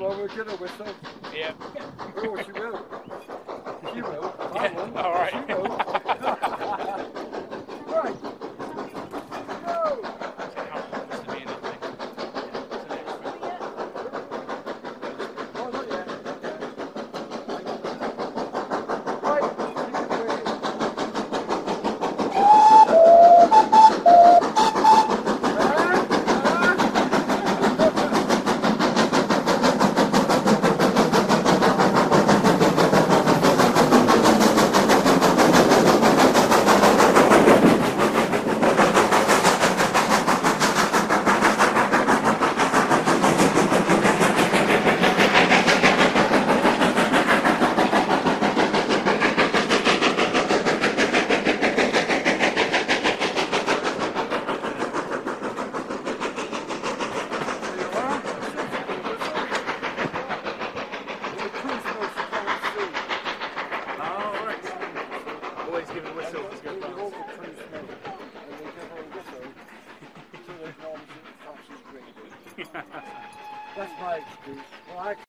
Well, we'll get her whistle. Yeah. Oh, she will. She will. I will. Yeah. All right. She will. Right. Go. Oh, not yet. That's my excuse. Well,